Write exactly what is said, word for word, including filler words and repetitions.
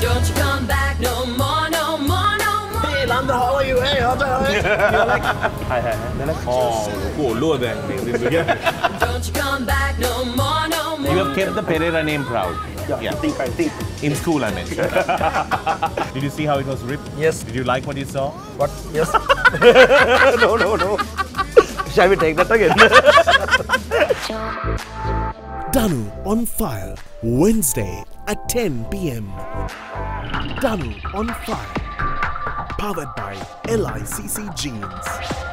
Don't you come back no more, no more, no more. Hey, Lanthra, how are you? Hey, how are you? You're like, hi, hi, hi. They're like, oh, cool, lower than things. Don't you come back no more, no more. You have kept the Perera name proud. Yeah, yeah. I think, I think. In school, I mean. Did you see how it was ripped? Yes. Did you like what you saw? What? Yes. No, no, no. Shall we take that again? Danu on Fire, Wednesday at ten p m Danu on Fire, powered by L I C C Jeans.